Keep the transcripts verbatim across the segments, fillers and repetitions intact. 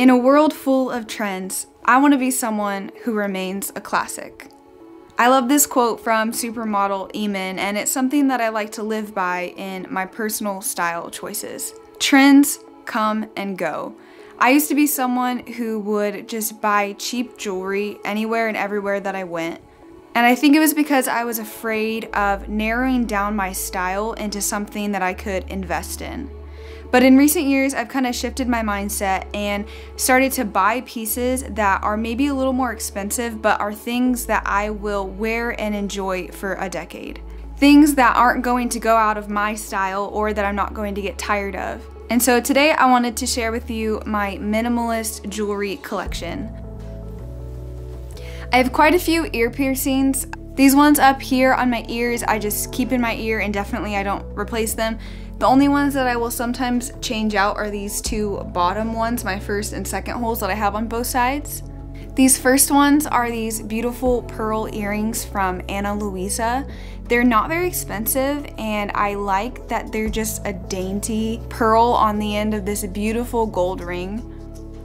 In a world full of trends, I want to be someone who remains a classic. I love this quote from supermodel Iman, and it's something that I like to live by in my personal style choices. Trends come and go. I used to be someone who would just buy cheap jewelry anywhere and everywhere that I went. And I think it was because I was afraid of narrowing down my style into something that I could invest in. But in recent years, I've kind of shifted my mindset and started to buy pieces that are maybe a little more expensive, but are things that I will wear and enjoy for a decade. Things that aren't going to go out of my style or that I'm not going to get tired of. And so today I wanted to share with you my minimalist jewelry collection. I have quite a few ear piercings. These ones up here on my ears, I just keep in my ear and definitely I don't replace them. The only ones that I will sometimes change out are these two bottom ones, my first and second holes that I have on both sides. These first ones are these beautiful pearl earrings from Ana Luisa. They're not very expensive and I like that they're just a dainty pearl on the end of this beautiful gold ring.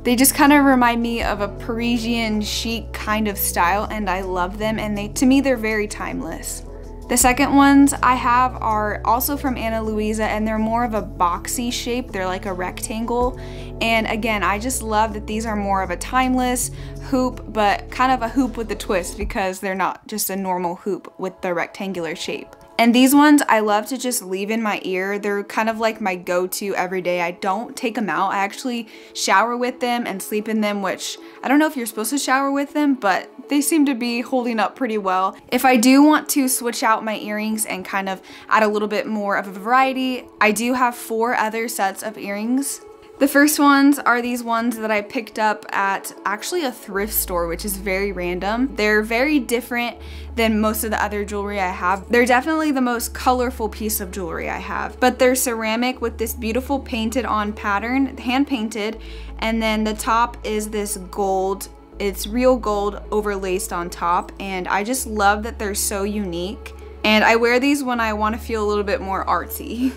They just kind of remind me of a Parisian chic kind of style and I love them, and they, to me, they're very timeless. The second ones I have are also from Ana Luisa and they're more of a boxy shape. They're like a rectangle. And again, I just love that these are more of a timeless hoop, but kind of a hoop with a twist because they're not just a normal hoop with the rectangular shape. And these ones I love to just leave in my ear. They're kind of like my go-to every day. I don't take them out. I actually shower with them and sleep in them, which I don't know if you're supposed to shower with them, but they seem to be holding up pretty well. If I do want to switch out my earrings and kind of add a little bit more of a variety, I do have four other sets of earrings. The first ones are these ones that I picked up at actually a thrift store, which is very random. They're very different than most of the other jewelry I have. They're definitely the most colorful piece of jewelry I have, but they're ceramic with this beautiful painted on pattern, hand painted, and then the top is this gold. It's real gold overlaced on top, and I just love that they're so unique. And I wear these when I want to feel a little bit more artsy.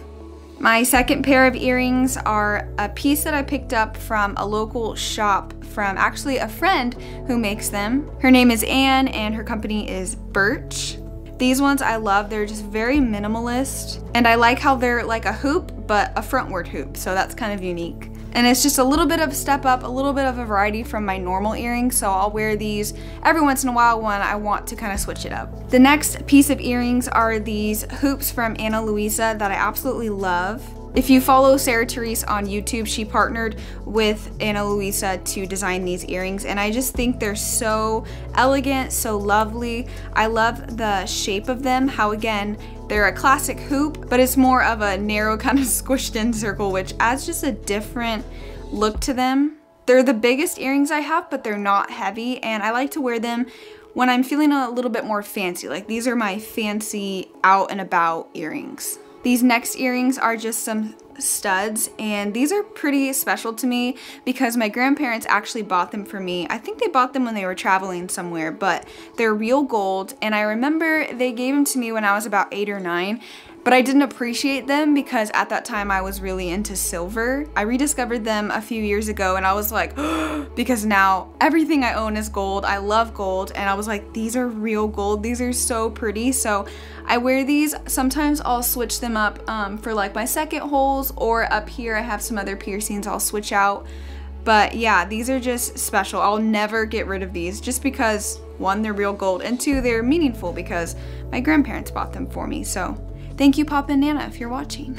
My second pair of earrings are a piece that I picked up from a local shop from actually a friend who makes them. Her name is Anne and her company is Birch. These ones I love. They're just very minimalist and I like how they're like a hoop but a frontward hoop, so that's kind of unique. And it's just a little bit of a step up, a little bit of a variety from my normal earrings, so I'll wear these every once in a while when I want to kind of switch it up. The next piece of earrings are these hoops from Ana Luisa that I absolutely love. If you follow Sarah Therese on YouTube, she partnered with Ana Luisa to design these earrings, and I just think they're so elegant, so lovely. I love the shape of them, how again, they're a classic hoop, but it's more of a narrow kind of squished in circle, which adds just a different look to them. They're the biggest earrings I have, but they're not heavy, and I like to wear them when I'm feeling a little bit more fancy. Like these are my fancy out and about earrings. These next earrings are just some studs, and these are pretty special to me because my grandparents actually bought them for me. I think they bought them when they were traveling somewhere, but they're real gold, and I remember they gave them to me when I was about eight or nine, but I didn't appreciate them because at that time I was really into silver. I rediscovered them a few years ago and I was like, oh, because now everything I own is gold. I love gold. And I was like, these are real gold. These are so pretty. So I wear these. Sometimes I'll switch them up um, for like my second holes, or up here I have some other piercings I'll switch out. But yeah, these are just special. I'll never get rid of these just because one, they're real gold, and two, they're meaningful because my grandparents bought them for me. So thank you, Papa and Nana, if you're watching.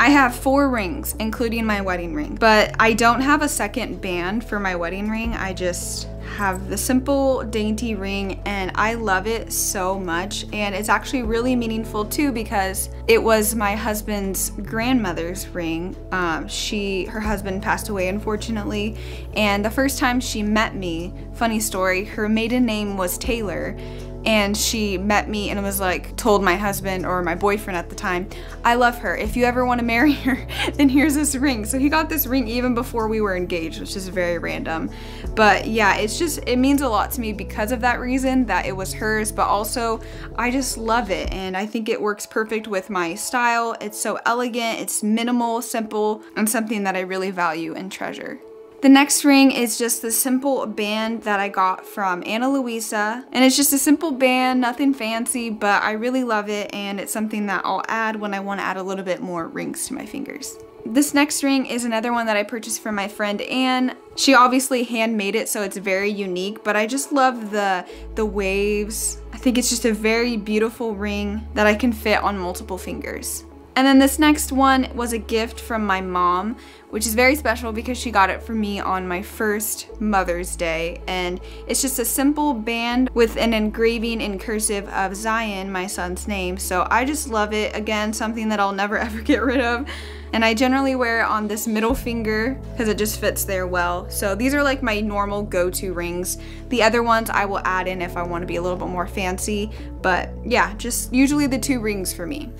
I have four rings, including my wedding ring, but I don't have a second band for my wedding ring. I just have the simple, dainty ring, and I love it so much. And it's actually really meaningful too because it was my husband's grandmother's ring. Um, she, her husband passed away, unfortunately, and the first time she met me, funny story, her maiden name was Taylor. And she met me and was like, told my husband or my boyfriend at the time, I love her. If you ever want to marry her, then here's this ring. So he got this ring even before we were engaged, which is very random. But yeah, it's just, it means a lot to me because of that reason, that it was hers, but also I just love it. And I think it works perfect with my style. It's so elegant, it's minimal, simple, and something that I really value and treasure. The next ring is just the simple band that I got from Ana Luisa, and it's just a simple band, nothing fancy, but I really love it, and it's something that I'll add when I want to add a little bit more rings to my fingers. This next ring is another one that I purchased from my friend Anne. She obviously handmade it, so it's very unique, but I just love the the waves. I think it's just a very beautiful ring that I can fit on multiple fingers. And then this next one was a gift from my mom, which is very special because she got it for me on my first Mother's Day. And it's just a simple band with an engraving in cursive of Zion, my son's name. So I just love it. Again, something that I'll never ever get rid of. And I generally wear it on this middle finger because it just fits there well. So these are like my normal go-to rings. The other ones I will add in if I want to be a little bit more fancy. But yeah, just usually the two rings for me.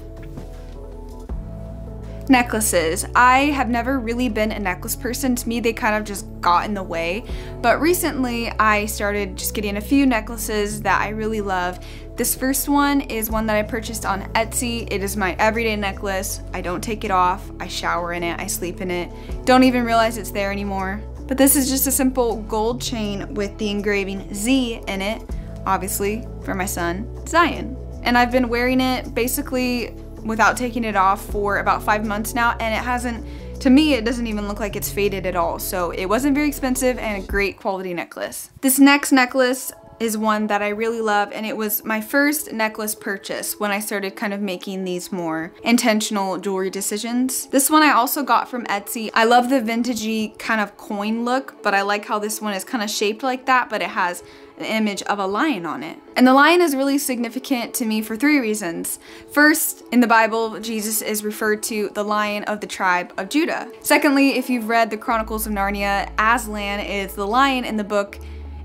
Necklaces. I have never really been a necklace person. To me, they kind of just got in the way. But recently, I started just getting a few necklaces that I really love. This first one is one that I purchased on Etsy. It is my everyday necklace. I don't take it off. I shower in it. I sleep in it. Don't even realize it's there anymore. But this is just a simple gold chain with the engraving Z in it, obviously, for my son, Zion. And I've been wearing it basically without taking it off for about five months now, and it hasn't, to me, it doesn't even look like it's faded at all. So it wasn't very expensive and a great quality necklace. This next necklace is one that I really love, and it was my first necklace purchase when I started kind of making these more intentional jewelry decisions. This one I also got from Etsy. I love the vintagey kind of coin look, but I like how this one is kind of shaped like that, but it has an image of a lion on it. And the lion is really significant to me for three reasons. First, in the Bible, Jesus is referred to the lion of the tribe of Judah. Secondly, if you've read the Chronicles of Narnia, Aslan is the lion in the book,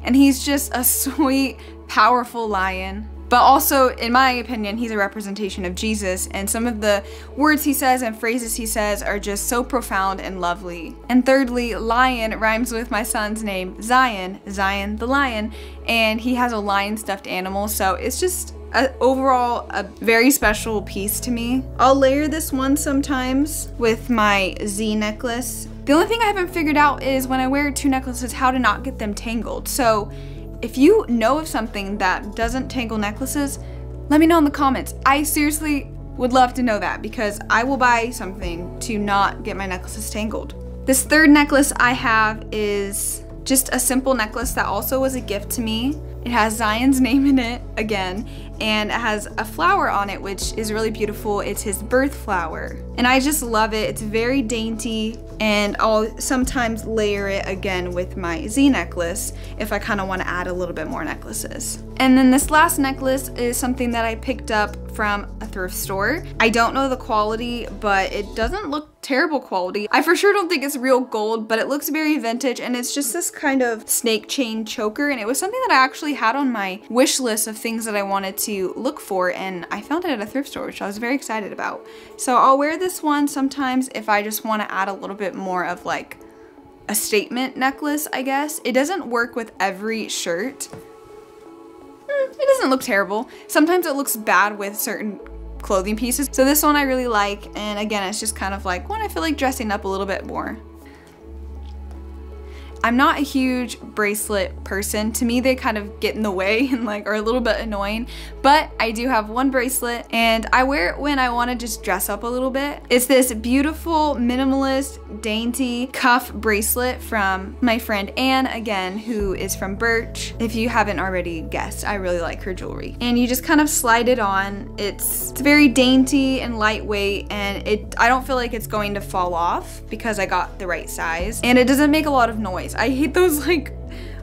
and he's just a sweet, powerful lion. But also, in my opinion, he's a representation of Jesus, and some of the words he says and phrases he says are just so profound and lovely. And thirdly, lion rhymes with my son's name, Zion, Zion the lion, and he has a lion stuffed animal, so it's just a, overall a very special piece to me. I'll layer this one sometimes with my Z necklace. The only thing I haven't figured out is when I wear two necklaces, how to not get them tangled. So if you know of something that doesn't tangle necklaces, let me know in the comments. I seriously would love to know that because I will buy something to not get my necklaces tangled. This third necklace I have is just a simple necklace that also was a gift to me. It has Zion's name in it again, and it has a flower on it, which is really beautiful. It's his birth flower, and I just love it. It's very dainty, and I'll sometimes layer it again with my Z necklace if I kind of want to add a little bit more necklaces. And then this last necklace is something that I picked up from a thrift store. I don't know the quality, but it doesn't look terrible quality. I for sure don't think it's real gold, but it looks very vintage, and it's just this kind of snake chain choker, and it was something that I actually had on my wish list of things that I wanted to look for, and I found it at a thrift store, which I was very excited about. So I'll wear this one sometimes if I just want to add a little bit more of like a statement necklace, I guess. It doesn't work with every shirt. It doesn't look terrible. Sometimes it looks bad with certain clothing pieces. So this one I really like, and again, it's just kind of like when I feel like dressing up a little bit more. I'm not a huge bracelet person. To me, they kind of get in the way and like are a little bit annoying, but I do have one bracelet, and I wear it when I want to just dress up a little bit. It's this beautiful, minimalist, dainty cuff bracelet from my friend Anne, again, who is from Birch. If you haven't already guessed, I really like her jewelry. And you just kind of slide it on. It's, it's very dainty and lightweight, and it I don't feel like it's going to fall off because I got the right size, and it doesn't make a lot of noise. I hate those like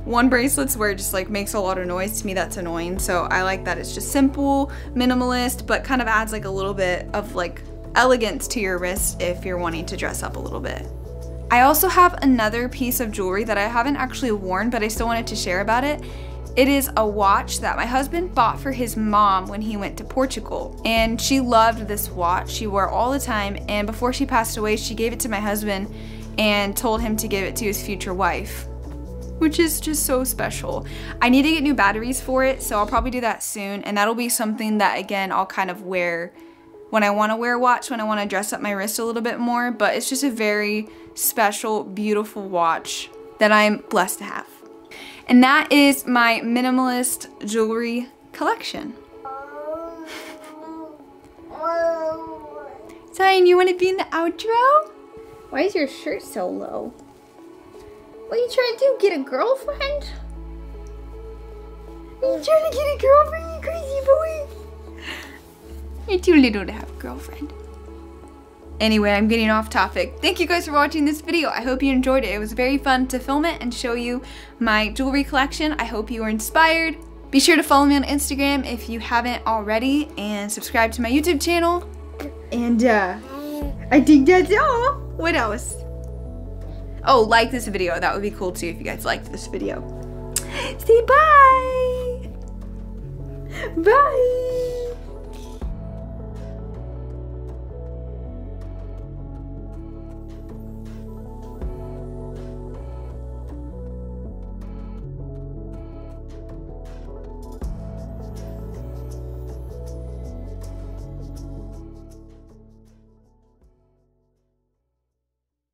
one bracelets where it just like makes a lot of noise. To me, that's annoying. So I like that it's just simple, minimalist, but kind of adds like a little bit of like elegance to your wrist if you're wanting to dress up a little bit. I also have another piece of jewelry that I haven't actually worn, but I still wanted to share about it. It is a watch that my husband bought for his mom when he went to Portugal, and she loved this watch. She wore it all the time, and before she passed away, she gave it to my husband and told him to give it to his future wife, which is just so special. I need to get new batteries for it, so I'll probably do that soon, and that'll be something that, again, I'll kind of wear when I want to wear a watch, when I want to dress up my wrist a little bit more, but it's just a very special, beautiful watch. that I'm blessed to have. And that is my minimalist jewelry collection. Zion, you want to be in the outro? Why is your shirt so low? What are you trying to do, get a girlfriend? Are you trying to get a girlfriend, you crazy boy? You're too little to have a girlfriend. Anyway, I'm getting off topic. Thank you guys for watching this video. I hope you enjoyed it. It was very fun to film it and show you my jewelry collection. I hope you were inspired. Be sure to follow me on Instagram if you haven't already, and subscribe to my YouTube channel. And uh, I think that's all. What else? Oh, like this video. That would be cool too if you guys liked this video. Say bye. Bye.